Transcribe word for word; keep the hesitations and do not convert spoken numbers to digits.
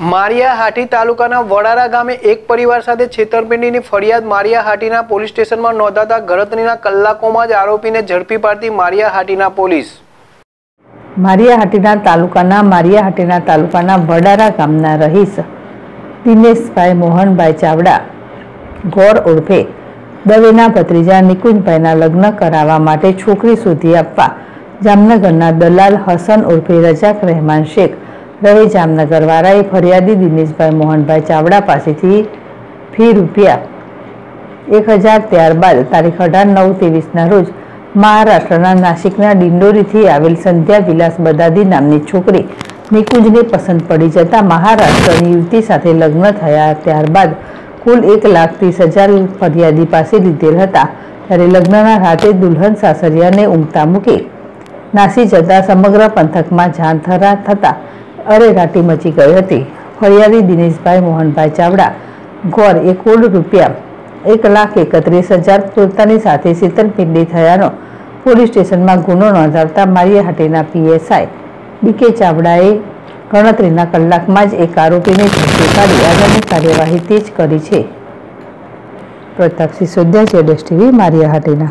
मारिया हाटी तालुकाना वडारा गामे एक परिवार साथे छेतरपिंडीनी फरियाद मारिया हाटीना पोलीस स्टेशनमां नोंधाता गणतरीना कलाकोमां ज आरोपीने झड़पी पाडती मारिया हाटीना पोलीस। मारिया हाटीना तालुकाना मारिया हाटीना तालुकाना वडारा गामना रहीश दिनेश भाई मोहनभाई चावड़ा गौर उर्फे दवेना भत्रीजा निकुंज भाईना लग्न करावा माटे छोकरी शोधी आपवा जामनगरना दलाल हसन उर्फे रजाक रहमान शेख रहे जामनगर वाराए फरियादी दिनेशभाई मोहनभाई चावड़ा पासेथी फी रूपिया एक हज़ार त्यारबाद तारीख अठार नौ तेवीस रोज महाराष्ट्रना नाशिकना डिंडोरीथी आवेल संध्या विलास बदादी नामनी छोकरी निकुंजने पसंद पड़ी जता महाराष्ट्रनी युवती साथे लग्न थया त्यारबाद कुल एक लाख तीस हज़ार फरियादी पासे लीधेल हता। त्यारे लग्नना राते दुल्हन सासरियाने ઊંઘતા મૂકી नासी जता समग्र पंथकमां जाण थरा थता अरेराटी मची गई थी। फरियादी दिनेशभाई मोहनभाई चावड़ा गौर एक कूल रूपया एक लाख एकत्रीस हज़ार पोतानी साथे शीतलपिडी थयानो पोलीस स्टेशन में गुनो नोंधावता मारिया हाटीना पीएसआई बीके चावड़ाए गणतरीना कलाक में ज एक आरोपी ने झड़पी पाड़ी आगामी कार्यवाही तेज करी है। Pratap Sisodiya ZS TV Maria Hatina.